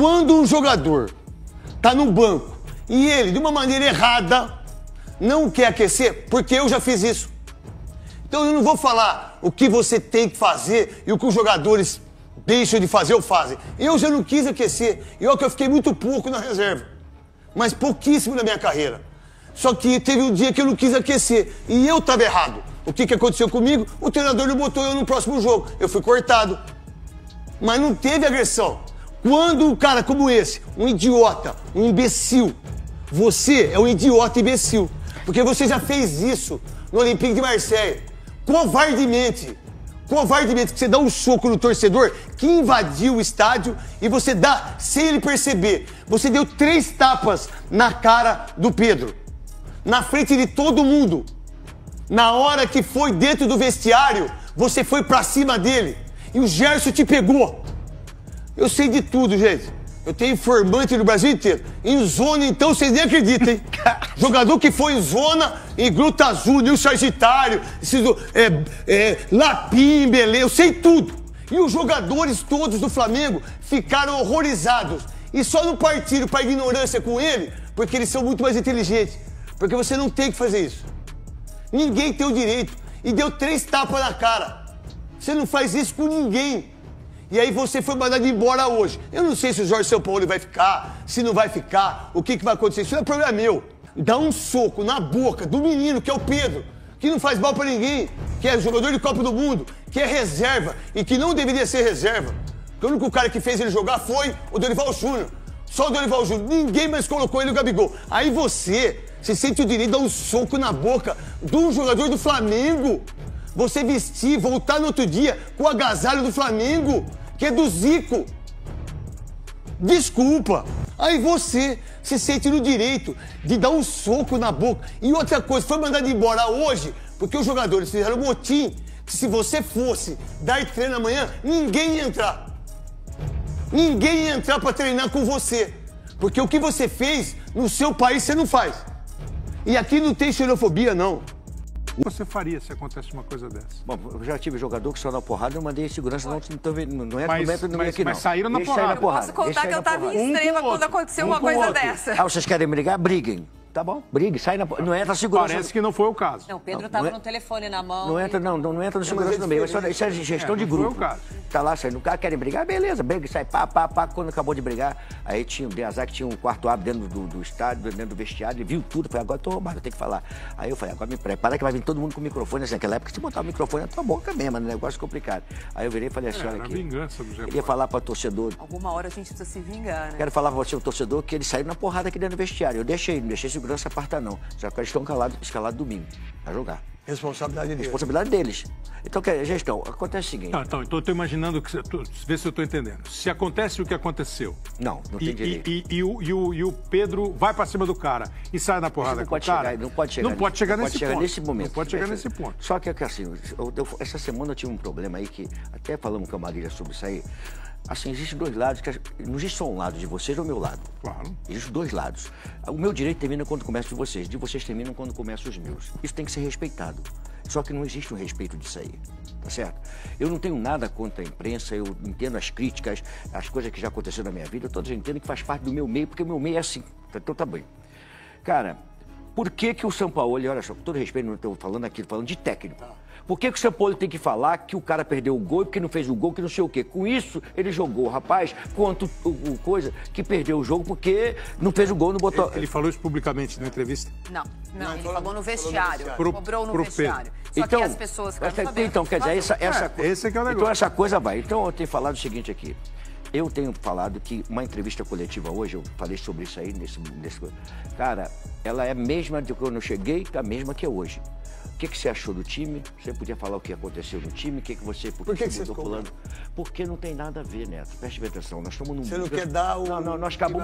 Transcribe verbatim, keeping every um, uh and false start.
Quando um jogador tá no banco e ele, de uma maneira errada, não quer aquecer, porque eu já fiz isso. Então eu não vou falar o que você tem que fazer e o que os jogadores deixam de fazer ou fazem. Eu já não quis aquecer. E olha que eu fiquei muito pouco na reserva. Mas pouquíssimo na minha carreira. Só que teve um dia que eu não quis aquecer. E eu estava errado. O que, que aconteceu comigo? O treinador não botou eu no próximo jogo. Eu fui cortado. Mas não teve agressão. Quando um cara como esse, um idiota, um imbecil, você é um idiota imbecil. Porque você já fez isso no Olympique de Marseille. Covardemente. Covardemente, que você dá um soco no torcedor que invadiu o estádio e você dá sem ele perceber. Você deu três tapas na cara do Pedro. Na frente de todo mundo. Na hora que foi dentro do vestiário, você foi pra cima dele. E o Gerson te pegou. Eu sei de tudo, gente. Eu tenho informante do Brasil inteiro. Em zona, então, vocês nem acreditam, hein? Jogador que foi em zona, em Gruta Azul, em Sagitário, esses, é, é, Lapim, Belém, eu sei tudo. E os jogadores todos do Flamengo ficaram horrorizados. E só não partiram para ignorância com ele, porque eles são muito mais inteligentes. Porque você não tem que fazer isso. Ninguém tem o direito. E deu três tapas na cara. Você não faz isso com ninguém. E aí você foi mandado embora hoje. Eu não sei se o Jorge Sampaoli vai ficar, se não vai ficar, o que, que vai acontecer. Isso não é problema meu. Dá um soco na boca do menino, que é o Pedro, que não faz mal pra ninguém, que é jogador de Copa do Mundo, que é reserva e que não deveria ser reserva. Porque o único cara que fez ele jogar foi o Dorival Júnior. Só o Dorival Júnior. Ninguém mais colocou ele no Gabigol. Aí você se sente o direito de dar um soco na boca de um jogador do Flamengo. Você vestir, voltar no outro dia com o agasalho do Flamengo, que é do Zico. Desculpa. Aí você se sente no direito de dar um soco na boca. E outra coisa, foi mandado embora hoje porque os jogadores fizeram um motim que se você fosse dar treino amanhã, ninguém ia entrar. Ninguém ia entrar pra treinar com você. Porque o que você fez no seu país, você não faz. E aqui não tem xenofobia, não. O que você faria se acontece uma coisa dessa? Bom, eu já tive jogador que saiu na porrada, eu mandei segurança, não, não, não é mas, não é, não é mas, aqui, não. Mas saíram na porrada. Eu posso contar que eu estava em extrema quando aconteceu uma coisa dessa. Ah, vocês querem brigar? Briguem. Tá bom, brigue, sai na porrada. Não entra segurança. Parece que não foi o caso. Não, o Pedro estava no telefone na mão. Não entra, não, não entra no segurança no meio. Isso é gestão de grupo. Não foi o caso. Tá lá saindo o carro, querem brigar? Beleza, briga, sai, pá, pá, pá. Quando acabou de brigar, aí tinha o azar que tinha um quarto árbitro dentro do, do estádio, dentro do vestiário, ele viu tudo, falei, agora eu tô roubado, eu tenho que falar. Aí eu falei, agora me prepara que vai vir todo mundo com o microfone, assim, naquela época, se botar o microfone na tua boca mesmo, é um negócio complicado. Aí eu virei e falei assim, olha aqui, eu queria falar pra torcedor. Alguma hora a gente precisa se vingar, né? Quero falar pra você, o torcedor, que eles saíram na porrada aqui dentro do vestiário. Eu deixei, não deixei segurança apartar, não. Já que eles estão calados, escalados domingo, pra jogar. Responsabilidade deles. Responsabilidade deles. Então, que é gestão? Acontece o seguinte. Tá, então, eu tô imaginando, que, tô, vê se eu tô entendendo. Se acontece o que aconteceu. Não, não tem e, direito. E, e, e, o, e, o, e o Pedro vai pra cima do cara e sai na porrada não com pode o cara. Chegar, não pode chegar. Não pode chegar, não nesse, pode chegar ponto. nesse momento. Não pode chegar nesse ponto. Só que, assim, eu, eu, essa semana eu tive um problema aí que até falamos com a Marília sobre isso aí. Assim, existem dois lados, que não existe só um lado de vocês ou o meu lado. Claro. Existem dois lados. O meu direito termina quando começa de vocês, de vocês terminam quando começam os meus. Isso tem que ser respeitado. Só que não existe um respeito disso aí, tá certo? Eu não tenho nada contra a imprensa, eu entendo as críticas, as coisas que já aconteceram na minha vida, eu todos entendo que faz parte do meu meio, porque o meu meio é assim, então tá bem. Cara, por que que o Sampaoli, olha só, com todo respeito, não estou falando aqui, falando de técnico. Por que que o Sampaoli tem que falar que o cara perdeu o gol, que não fez o gol, que não sei o quê? Com isso, ele jogou, rapaz, quanto o, o coisa que perdeu o jogo porque não fez o gol, não botou... Ele, ele falou isso publicamente na entrevista? Não, não, não ele falou, falou no vestiário, pro, cobrou no vestiário. Só então, que as pessoas ficaram essa, sabendo, então, quer dizer, essa, essa é, coisa... Esse é que é o negócio. Então, essa coisa vai. Então, eu tenho falado o seguinte aqui. Eu tenho falado que uma entrevista coletiva hoje, eu falei sobre isso aí, nesse, nesse cara, ela é a mesma de quando eu cheguei, que é a mesma que é hoje. O que, que você achou do time? Você podia falar o que aconteceu no time? O que, que você... Por, por que, que você ficou falando? Porque não tem nada a ver, Neto. Preste atenção, nós estamos num... Você não quer dar o... Não, não, nós acabamos...